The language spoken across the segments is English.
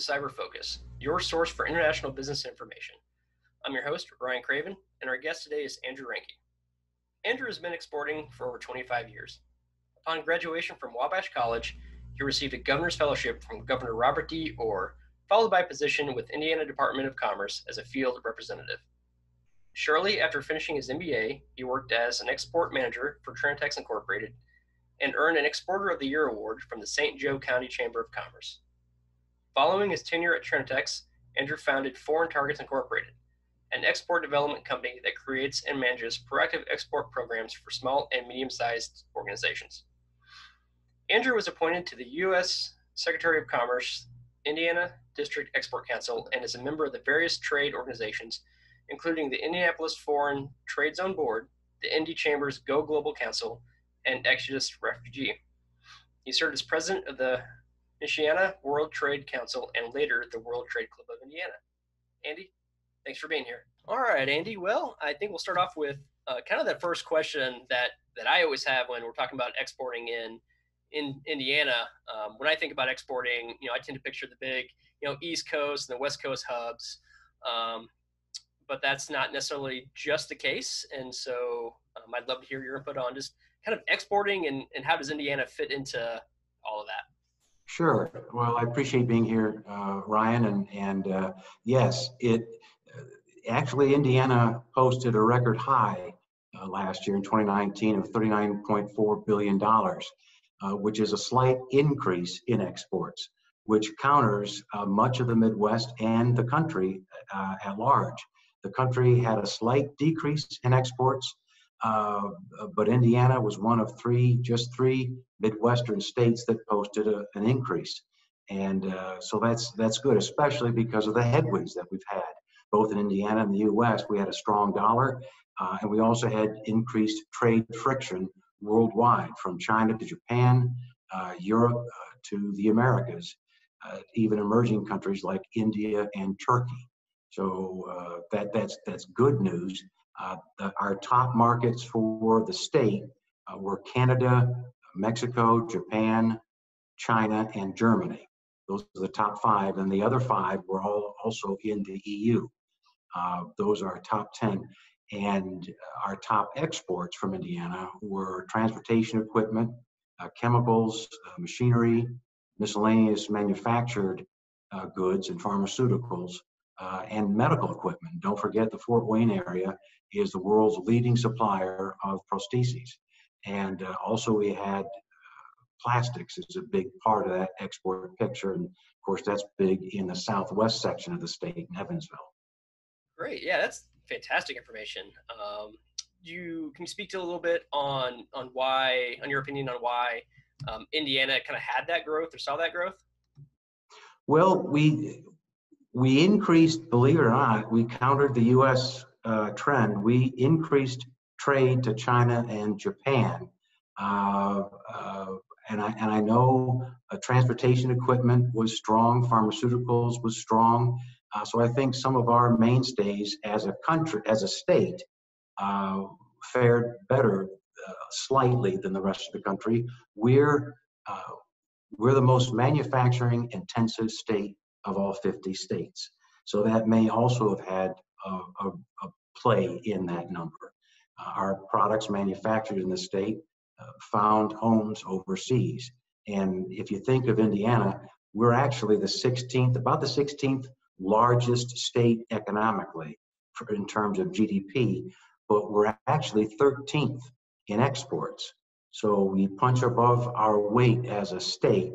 to Cyber Focus, your source for international business information. I'm your host, Ryan Craven, and our guest today is Andrew Reinke. Andrew has been exporting for over 25 years. Upon graduation from Wabash College, he received a governor's fellowship from Governor Robert D. Orr, followed by a position with Indiana Department of Commerce as a field representative. Shortly after finishing his MBA, he worked as an export manager for Trinetics Incorporated and earned an Exporter of the Year award from the St. Joe County Chamber of Commerce. Following his tenure at Trinetics, Andrew founded Foreign Targets Incorporated, an export development company that creates and manages proactive export programs for small and medium-sized organizations. Andrew was appointed to the U.S. Secretary of Commerce, Indiana District Export Council, and is a member of the various trade organizations, including the Indianapolis Foreign Trade Zone Board, the Indy Chamber's Go Global Council, and Exodus Refugee. He served as president of the Michiana World Trade Council and later the World Trade Club of Indiana. Andy, thanks for being here. All right, Andy. Well, I think we'll start off with kind of that first question that I always have when we're talking about exporting in Indiana. When I think about exporting, I tend to picture the big, East Coast and the West Coast hubs. But that's not necessarily just the case. And so I'd love to hear your input on just kind of exporting and how does Indiana fit into all of that? Sure. Well, I appreciate being here, Ryan. And yes, actually Indiana posted a record high last year in 2019 of $39.4 billion, which is a slight increase in exports, which counters much of the Midwest and the country at large. The country had a slight decrease in exports, but Indiana was one of just three Midwestern states that posted an increase. And so that's good, especially because of the headwinds that we've had. Both in Indiana and the U.S., we had a strong dollar, and we also had increased trade friction worldwide, from China to Japan, Europe to the Americas, even emerging countries like India and Turkey. So that's good news. Our top markets for the state were Canada, Mexico, Japan, China, and Germany. Those are the top five, and the other five were all also in the EU. Those are our top 10. And our top exports from Indiana were transportation equipment, chemicals, machinery, miscellaneous manufactured goods and pharmaceuticals, and medical equipment. Don't forget the Fort Wayne area is the world's leading supplier of prostheses. And also we had plastics is a big part of that export picture. And of course, that's big in the southwest section of the state in Evansville. Great. Yeah, that's fantastic information. Can you speak to a little bit on your opinion on why Indiana kind of had that growth or saw that growth? Well, we increased, believe it or not, we countered the U.S. Trend. We increased trade to China and Japan. And I know transportation equipment was strong, pharmaceuticals was strong. So I think some of our mainstays as a country, as a state, fared better slightly than the rest of the country. We're the most manufacturing intensive state of all 50 states. So that may also have had a play in that number. Our products manufactured in the state found homes overseas. And if you think of Indiana, we're actually about the 16th largest state economically in terms of GDP, but we're actually 13th in exports. So we punch above our weight as a state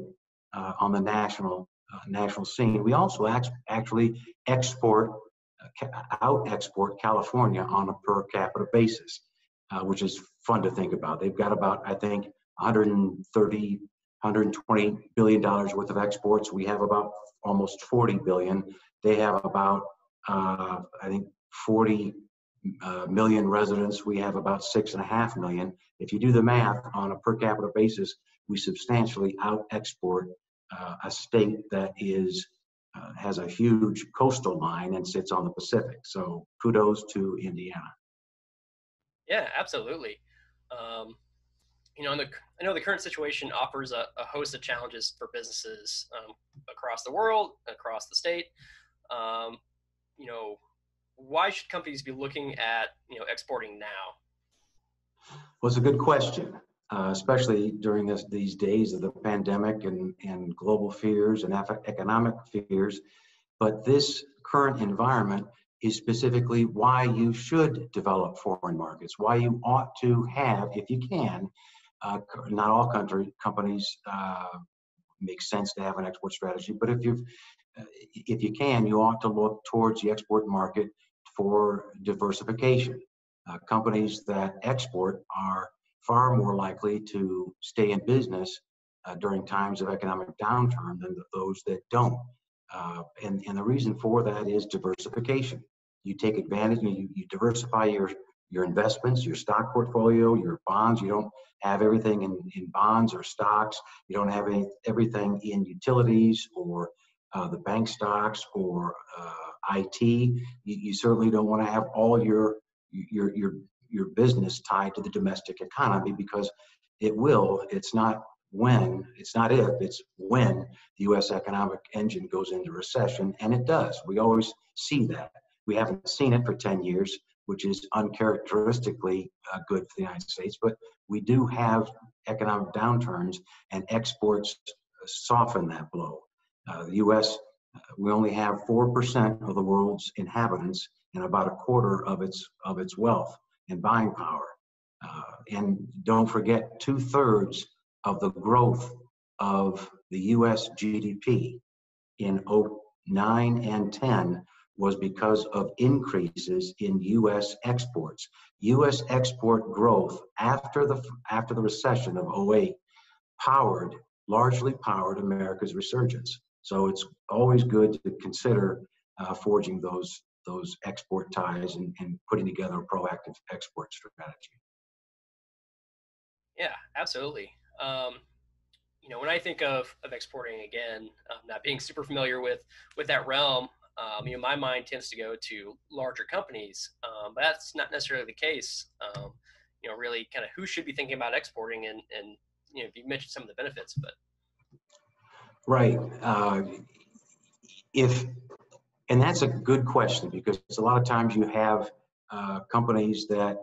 on the national scene. We also actually out-export California on a per capita basis, which is fun to think about. They've got about, I think, $120 billion worth of exports. We have about almost 40 billion. They have about, I think, 40 million residents. We have about 6.5 million. If you do the math on a per capita basis, we substantially out-export a state that has a huge coastal line and sits on the Pacific. So kudos to Indiana. Yeah, absolutely. I know the current situation offers a host of challenges for businesses across the world, across the state. Why should companies be looking at, exporting now? Well, it's a good question, especially during these days of the pandemic and global fears and economic fears. But this current environment is specifically why you should develop foreign markets, why you ought to have, if you can, not all companies make sense to have an export strategy, but if you can, you ought to look towards the export market for diversification. Companies that export are far more likely to stay in business during times of economic downturn than those that don't. And the reason for that is diversification. You take advantage and you diversify your investments, your stock portfolio, your bonds. You don't have everything in bonds or stocks. You don't have everything in utilities or the bank stocks or IT. You certainly don't want to have all your business tied to the domestic economy, because it will. It's when the U.S. economic engine goes into recession, and it does. We always see that. We haven't seen it for 10 years, which is uncharacteristically good for the United States, but we do have economic downturns, and exports soften that blow. The U.S., we only have 4% of the world's inhabitants and about a quarter of its wealth and buying power. And don't forget, two-thirds of the growth of the U.S. GDP in 2009 and 2010 was because of increases in U.S. exports. U.S. export growth after the recession of 2008 largely powered America's resurgence. So it's always good to consider forging those export ties and putting together a proactive export strategy. Yeah, absolutely. When I think of exporting, again, not being super familiar with that realm, my mind tends to go to larger companies, but that's not necessarily the case. Really kind of who should be thinking about exporting, and you mentioned some of the benefits, but. Right. And that's a good question, because a lot of times you have companies that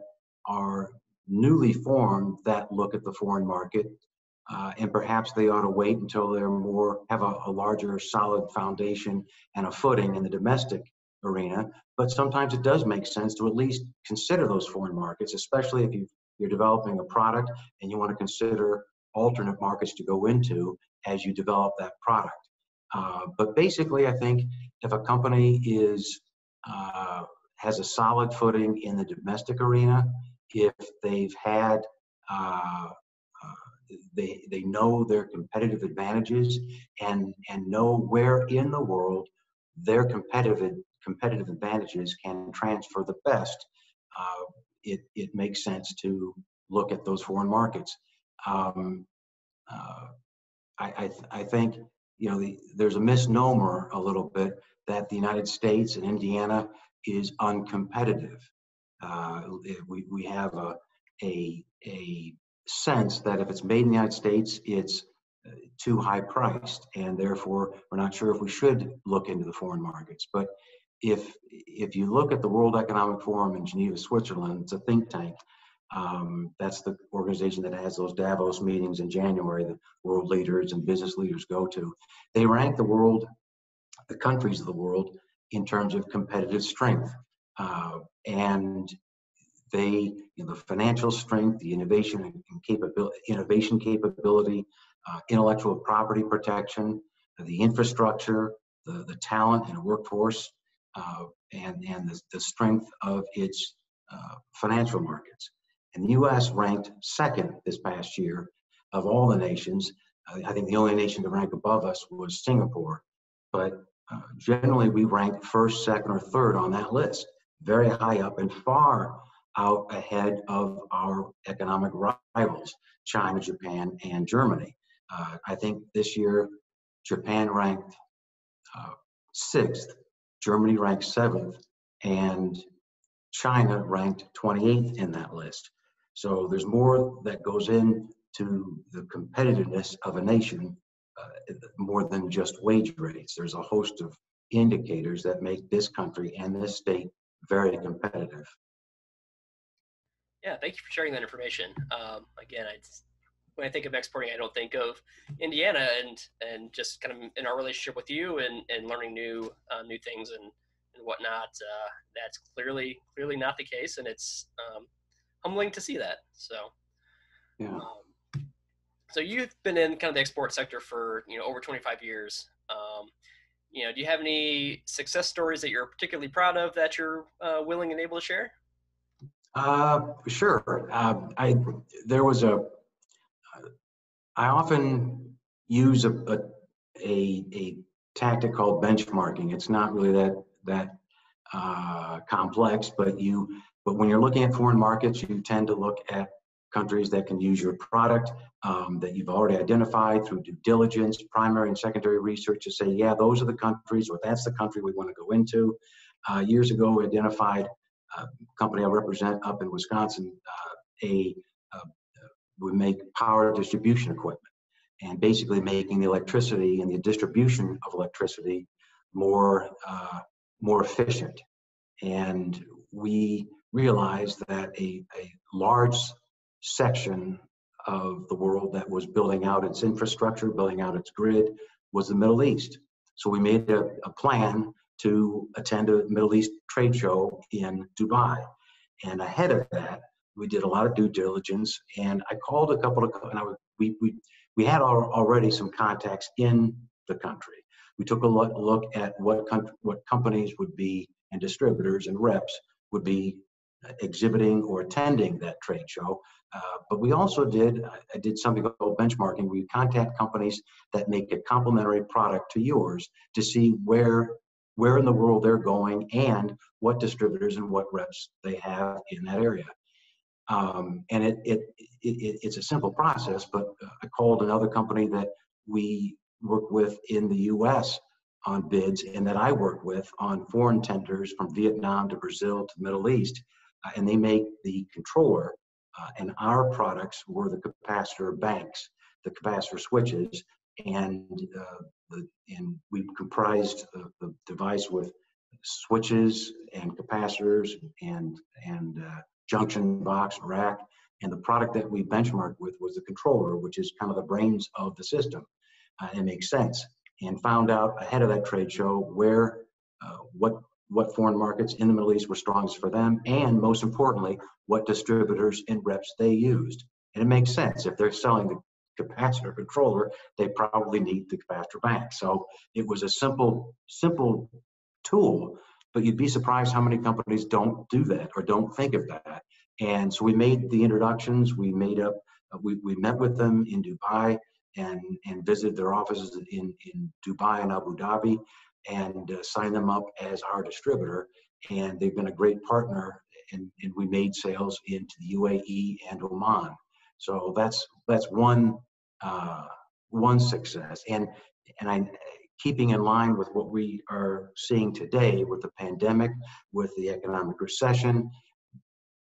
are newly formed that look at the foreign market, and perhaps they ought to wait until they're have a larger solid foundation and a footing in the domestic arena. But sometimes it does make sense to at least consider those foreign markets, especially if you're developing a product and you want to consider alternate markets to go into as you develop that product. But basically, I think if a company has a solid footing in the domestic arena, if they've had they know their competitive advantages and know where in the world their competitive advantages can transfer the best, it makes sense to look at those foreign markets. I think there's a misnomer a little bit that the United States and Indiana is uncompetitive. We have a sense that if it's made in the United States, it's too high priced, and therefore we're not sure if we should look into the foreign markets. But if you look at the World Economic Forum in Geneva, Switzerland, it's a think tank. That's the organization that has those Davos meetings in January that world leaders and business leaders go to. They rank the countries of the world in terms of competitive strength. And they, the financial strength, the innovation capability, intellectual property protection, the infrastructure, the talent and workforce, and the strength of its financial markets. And the U.S. ranked second this past year of all the nations. I think the only nation to rank above us was Singapore, but generally we rank first, second, or third on that list, very high up and far out ahead of our economic rivals, China, Japan, and Germany. I think this year, Japan ranked sixth, Germany ranked seventh, and China ranked 28th in that list. So there's more that goes in to the competitiveness of a nation more than just wage rates. There's a host of indicators that make this country and this state very competitive. Yeah, thank you for sharing that information. Again, when I think of exporting, I don't think of Indiana, and just kind of in our relationship with you and learning new things and whatnot. That's clearly not the case, and it's humbling to see that. So, yeah. So you've been in kind of the export sector for over 25 years. Do you have any success stories that you're particularly proud of that you're willing and able to share? Sure. I often use a tactic called benchmarking. It's not really that complex, but when you're looking at foreign markets, you tend to look at countries that can use your product that you've already identified through due diligence, primary and secondary research, to say, yeah, those are the countries, or that's the country we want to go into. Years ago, we identified a company I represent up in Wisconsin. We make power distribution equipment, and basically making the electricity and the distribution of electricity more efficient. And we realized that a large section of the world that was building out its infrastructure, building out its grid, was the Middle East. So we made a plan to attend a Middle East trade show in Dubai. And ahead of that, we did a lot of due diligence, and I called a couple of, and we had already some contacts in the country. We took a look at what companies would be, and distributors and reps would be exhibiting or attending that trade show. But we also I did something called benchmarking. We contact companies that make a complementary product to yours to see where in the world they're going and what distributors and what reps they have in that area. And it's a simple process, but I called another company that we work with in the U.S. on bids, and that I work with on foreign tenders from Vietnam to Brazil to the Middle East, and they make the controller, and our products were the capacitor banks, the capacitor switches, and we comprised the device with switches and capacitors and junction box, rack, and the product that we benchmarked with was the controller, which is kind of the brains of the system. It makes sense. And found out ahead of that trade show what foreign markets in the Middle East were strongest for them, and most importantly, what distributors and reps they used. And it makes sense. If they're selling the capacitor controller, they probably need the capacitor bank. So it was a simple tool, but you'd be surprised how many companies don't do that or don't think of that. And so we made the introductions, we met with them in Dubai and visited their offices in Dubai and Abu Dhabi, and signed them up as our distributor. And they've been a great partner, and we made sales into the UAE and Oman. So that's one success. And keeping in line with what we are seeing today with the pandemic, with the economic recession.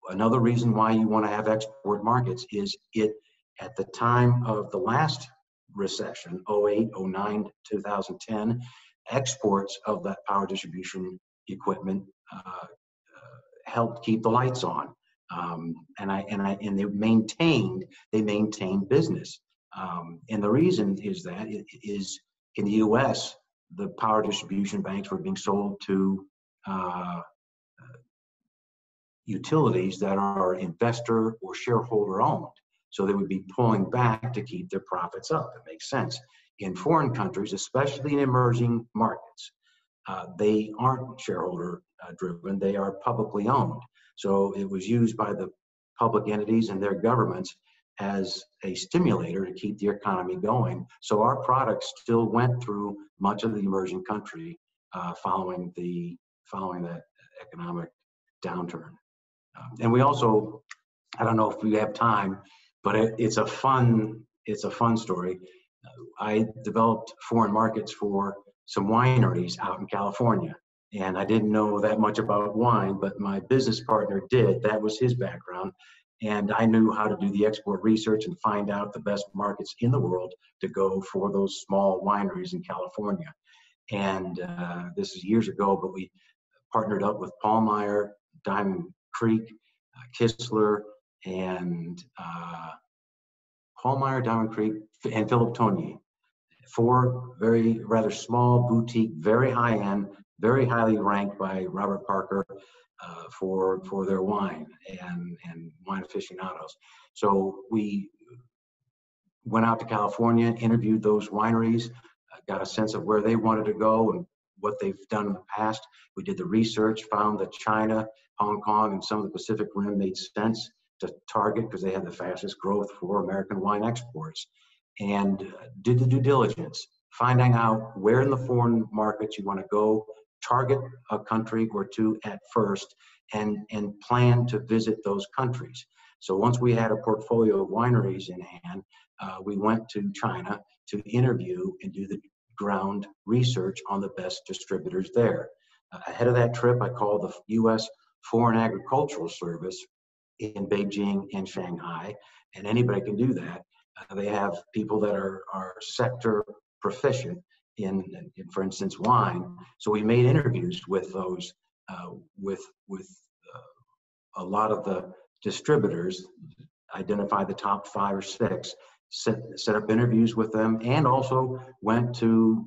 Another reason why you want to have export markets is at the time of the last recession, 08, 09, 2010, exports of that power distribution equipment helped keep the lights on. And they maintained business. And the reason is that in the U.S., the power distribution banks were being sold to utilities that are investor or shareholder owned. So they would be pulling back to keep their profits up. It makes sense. In foreign countries, especially in emerging markets, they aren't shareholder driven. They are publicly owned. So it was used by the public entities and their governments as a stimulator to keep the economy going. So our products still went through much of the emerging country following that economic downturn. And we also, I don't know if we have time, but it's a fun story. I developed foreign markets for some wineries out in California, and I didn't know that much about wine, but my business partner did. That was his background. And I knew how to do the export research and find out the best markets in the world to go for those small wineries in California. And this is years ago, but we partnered up with Paul Meyer, Diamond Creek, Kistler, and Paul Meyer, Diamond Creek, and Philip Tonier. Four very rather small boutique, very high-end, very highly ranked by Robert Parker for their wine and wine aficionados. So we went out to California, interviewed those wineries, got a sense of where they wanted to go and what they've done in the past. We did the research, found that China, Hong Kong, and some of the Pacific Rim made sense to target because they had the fastest growth for American wine exports. And did the due diligence, finding out where in the foreign markets you want to go, target a country or two at first, and plan to visit those countries. So once we had a portfolio of wineries in hand, we went to China to interview and do the ground research on the best distributors there. Ahead of that trip, I called the U.S. Foreign Agricultural Service in Beijing and Shanghai, and anybody can do that. They have people that are sector proficient in, for instance, wine. So we made interviews with those, a lot of the distributors, identified the top 5 or 6, set up interviews with them, and also went to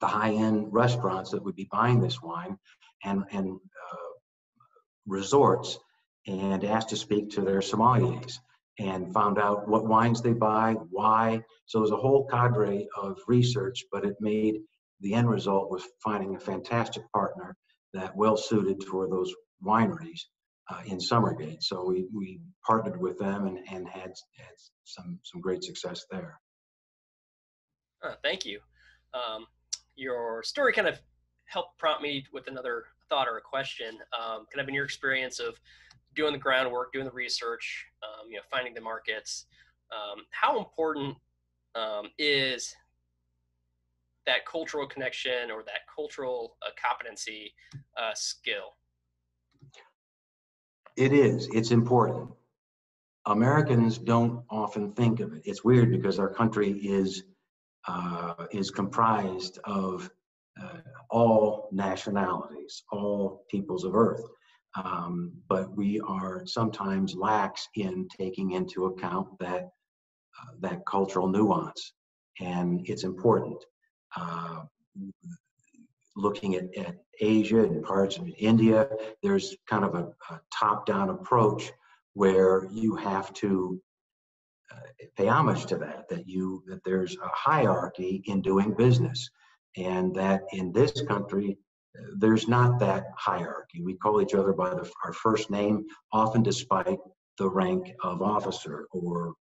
the high-end restaurants that would be buying this wine and resorts, and asked to speak to their sommeliers, and found out what wines they buy, why. So it was a whole cadre of research, but it made, the end result was finding a fantastic partner that well suited for those wineries in Summergate. So we partnered with them and had some great success there. Thank you. Your story kind of helped prompt me with another thought or a question. Kind of in your experience of doing the groundwork, doing the research, you know, finding the markets. How important is that cultural connection or that cultural competency skill? It is. It's important. Americans don't often think of it. It's weird because our country is comprised of all nationalities, all peoples of earth. But we are sometimes lax in taking into account that that cultural nuance, and it's important. Looking at Asia and parts of India, there's kind of a top-down approach where you have to pay homage to that. That there's a hierarchy in doing business, and that in this country, there's not that hierarchy. We call each other by our first name, often despite the rank of officer or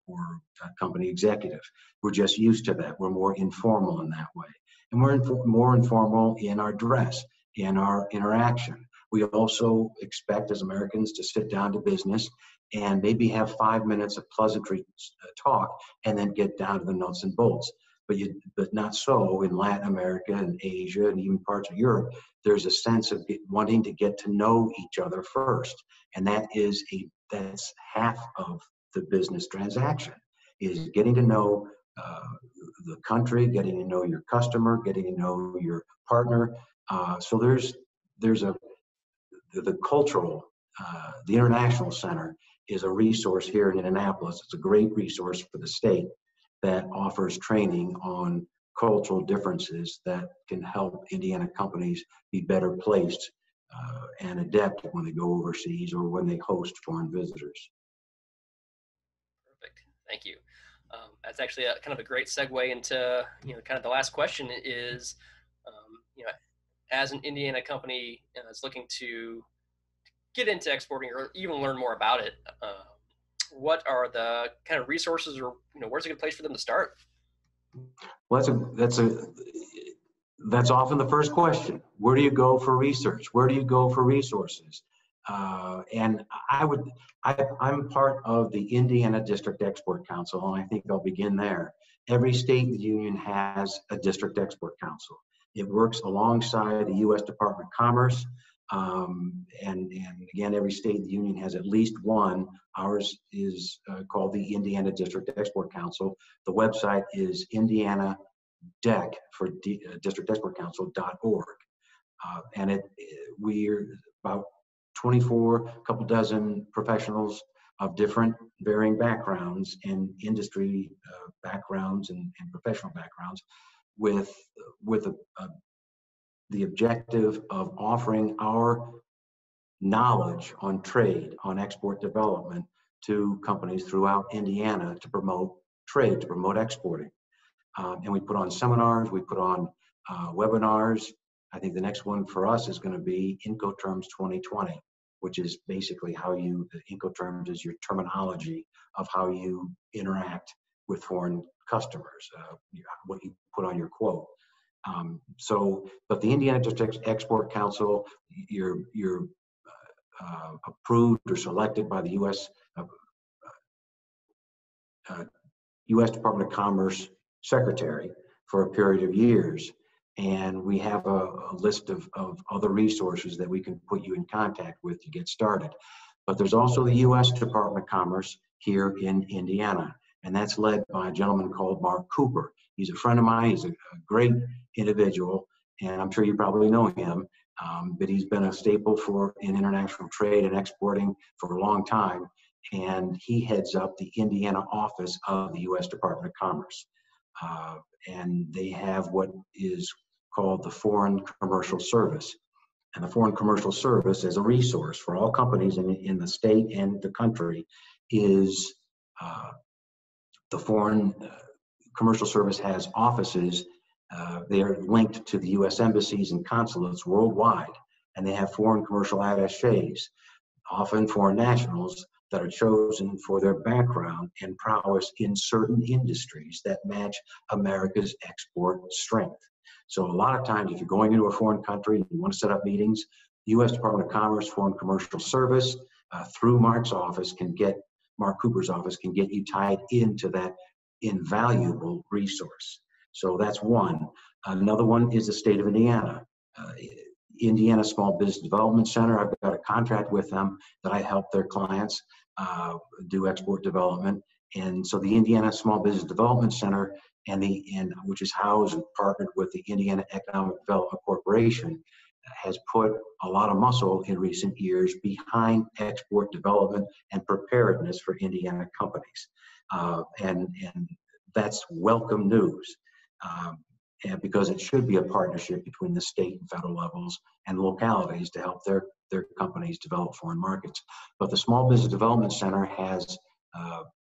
company executive. We're just used to that. We're more informal in that way. And we're more informal in our dress, in our interaction. We also expect as Americans to sit down to business and maybe have 5 minutes of pleasantry talk and then get down to the nuts and bolts. But not so in Latin America and Asia and even parts of Europe. There's a sense of wanting to get to know each other first, and that's half of the business transaction, is getting to know the country, getting to know your customer, getting to know your partner. So there's the cultural, the International Center is a resource here in Indianapolis. It's a great resource for the state that offers training on cultural differences that can help Indiana companies be better placed and adept when they go overseas or when they host foreign visitors. Perfect, thank you. That's actually kind of a great segue into, you know, kind of the last question is, you know, as an Indiana company that's looking to get into exporting or even learn more about it, what are the kind of resources, or, you know, where's a good place for them to start? Well, that's often the first question. Where do you go for research? Where do you go for resources? And I'm part of the Indiana District Export Council, and I think I'll begin there. Every state in the union has a District Export Council. It works alongside the U.S. Department of Commerce And again, every state in the union has at least one. Ours is called the Indiana District Export Council. The website is Indiana DEC for District Export Council.org. And we're about 24, a couple dozen professionals of different varying backgrounds and industry backgrounds and professional backgrounds with the objective of offering our knowledge on trade, on export development to companies throughout Indiana to promote trade, to promote exporting. And we put on seminars, we put on webinars. I think the next one for us is going to be Incoterms 2020, which is basically how you, Incoterms is your terminology of how you interact with foreign customers, what you put on your quote. But the Indiana District Export Council, you're approved or selected by the U.S. Department of Commerce Secretary for a period of years. And we have a list of other resources that we can put you in contact with to get started. But there's also the U.S. Department of Commerce here in Indiana. And that's led by a gentleman called Mark Cooper. He's a friend of mine. He's a great individual, and I'm sure you probably know him, but he's been a staple in international trade and exporting for a long time, and he heads up the Indiana office of the U.S. Department of Commerce. And they have what is called the Foreign Commercial Service. And the Foreign Commercial Service, as a resource for all companies in the state and the country, is the Foreign Commercial Service has offices. They are linked to the U.S. embassies and consulates worldwide, and they have foreign commercial attaches, often foreign nationals, that are chosen for their background and prowess in certain industries that match America's export strength. So a lot of times, if you're going into a foreign country and you want to set up meetings, U.S. Department of Commerce, Foreign Commercial Service, through Mark Cooper's office can get you tied into that invaluable resource. So that's one. Another one is the state of Indiana. Indiana Small Business Development Center, I've got a contract with them that I help their clients do export development. And so the Indiana Small Business Development Center, which is housed and partnered with the Indiana Economic Development Corporation, has put a lot of muscle in recent years behind export development and preparedness for Indiana companies. And that's welcome news, and because it should be a partnership between the state and federal levels and localities to help their companies develop foreign markets. But the Small Business Development Center has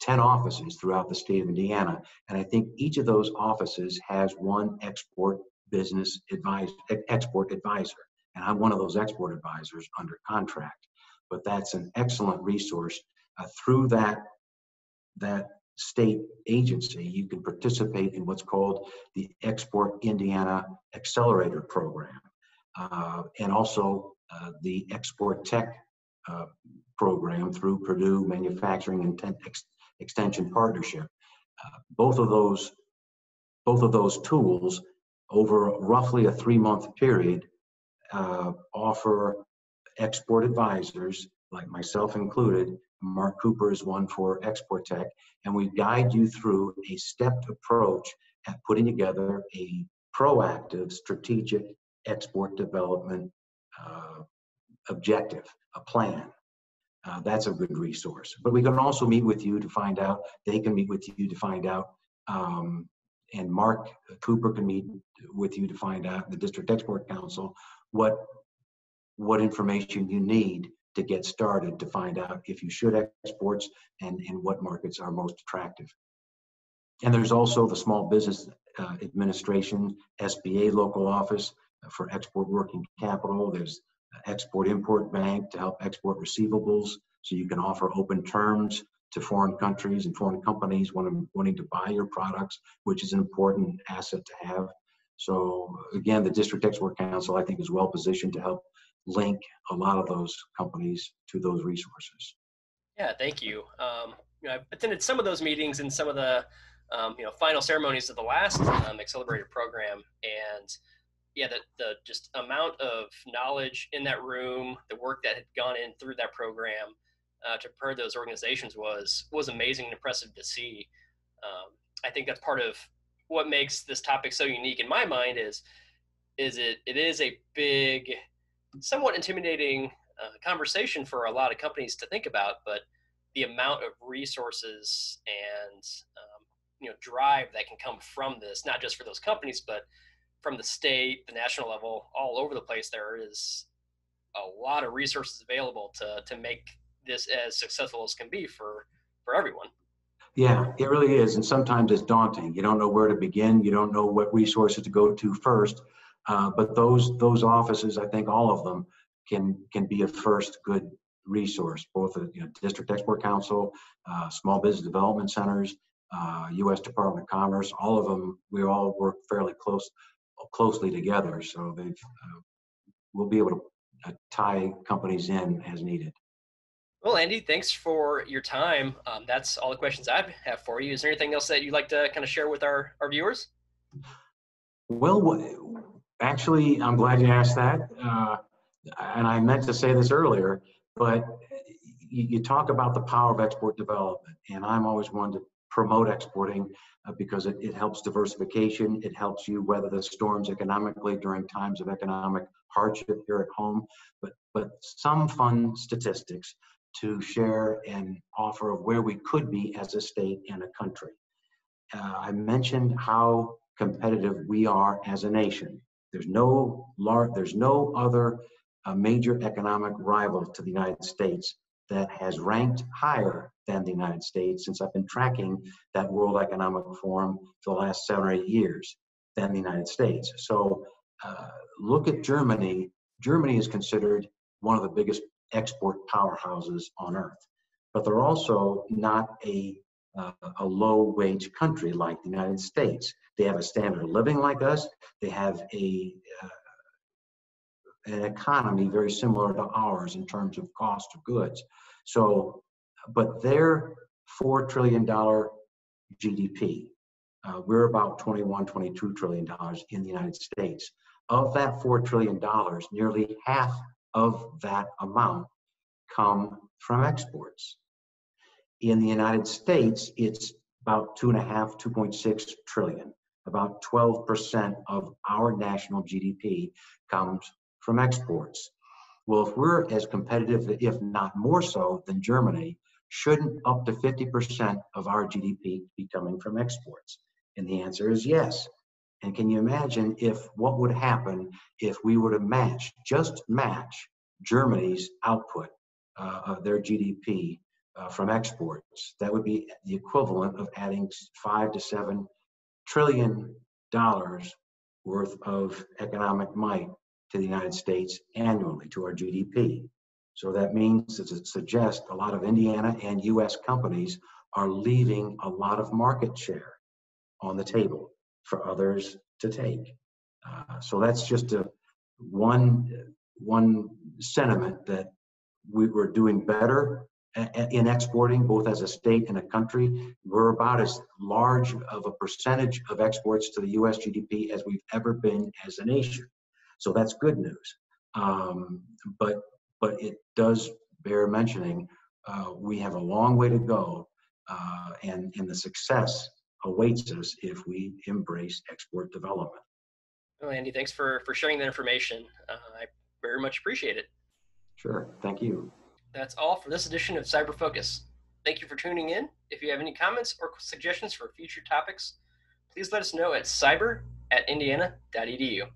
10 offices throughout the state of Indiana, and I think each of those offices has one export advisor, and I'm one of those export advisors under contract. But that's an excellent resource. Through that state agency, you can participate in what's called the Export Indiana Accelerator Program, and also the Export Tech program through Purdue Manufacturing and Extension Partnership. Both of those tools, over roughly a 3-month period, offer export advisors, like myself included. Mark Cooper is one for Export Tech, and we guide you through a stepped approach at putting together a proactive, strategic export development objective, a plan. That's a good resource. But we can also meet with you to find out, they can meet with you to find out, and Mark Cooper can meet with you to find out, the District Export Council, what information you need to get started to find out if you should exports and what markets are most attractive. And there's also the Small Business Administration, SBA local office for export working capital. There's Export-Import Bank to help export receivables, so you can offer open terms to foreign countries and foreign companies wanting to buy your products, which is an important asset to have. So again, the District Export Council, I think, is well positioned to help link a lot of those companies to those resources. Yeah, thank you. I've attended some of those meetings and some of the final ceremonies of the last accelerator program, and yeah, the just amount of knowledge in that room, the work that had gone in through that program to prepare those organizations was amazing and impressive to see. I think that's part of what makes this topic so unique in my mind is it is a big, somewhat intimidating conversation for a lot of companies to think about, but the amount of resources and drive that can come from this, not just for those companies, but from the state, the national level, all over the place. There is a lot of resources available to make this as successful as can be for everyone. Yeah, it really is. And sometimes it's daunting. You don't know where to begin. You don't know what resources to go to first. But those offices, I think all of them, can be a first good resource, both the District Export Council, Small Business Development Centers, U.S. Department of Commerce, all of them, we all work fairly closely together. So we'll be able to tie companies in as needed. Well, Andy, thanks for your time. That's all the questions I have for you. Is there anything else that you'd like to kind of share with our viewers? Well, actually, I'm glad you asked that. And I meant to say this earlier, but you talk about the power of export development, and I'm always one to promote exporting because it helps diversification. It helps you weather the storms economically during times of economic hardship here at home. But some fun statistics to share and offer of where we could be as a state and a country. I mentioned how competitive we are as a nation. There's no other major economic rival to the United States that has ranked higher than the United States since I've been tracking that World Economic Forum for the last 7 or 8 years than the United States. So look at Germany. Germany is considered one of the biggest export powerhouses on earth, but they're also not a low-wage country like the United States. They have a standard of living like us. They have an economy very similar to ours in terms of cost of goods. So, but their $4 trillion GDP, we're about $22 trillion in the United States. Of that $4 trillion, nearly half of that amount come from exports. In the United States, it's about 2.6 trillion. About 12% of our national GDP comes from exports. Well, if we're as competitive, if not more so, than Germany, shouldn't up to 50% of our GDP be coming from exports? And the answer is yes. And can you imagine what would happen if we were to just match Germany's output of their GDP from exports? That would be the equivalent of adding $5 to $7 trillion worth of economic might to the United States annually, to our GDP. So that means, as it suggests, a lot of Indiana and US companies are leaving a lot of market share on the table for others to take. So that's just one sentiment that we were doing better in exporting, both as a state and a country. We're about as large of a percentage of exports to the US GDP as we've ever been as a nation. So that's good news. But it does bear mentioning, we have a long way to go, and the success awaits us if we embrace export development. Well, Andy, thanks for sharing that information. I very much appreciate it. Sure, thank you. That's all for this edition of Cyber Focus. Thank you for tuning in. If you have any comments or suggestions for future topics, please let us know at cyber@indiana.edu.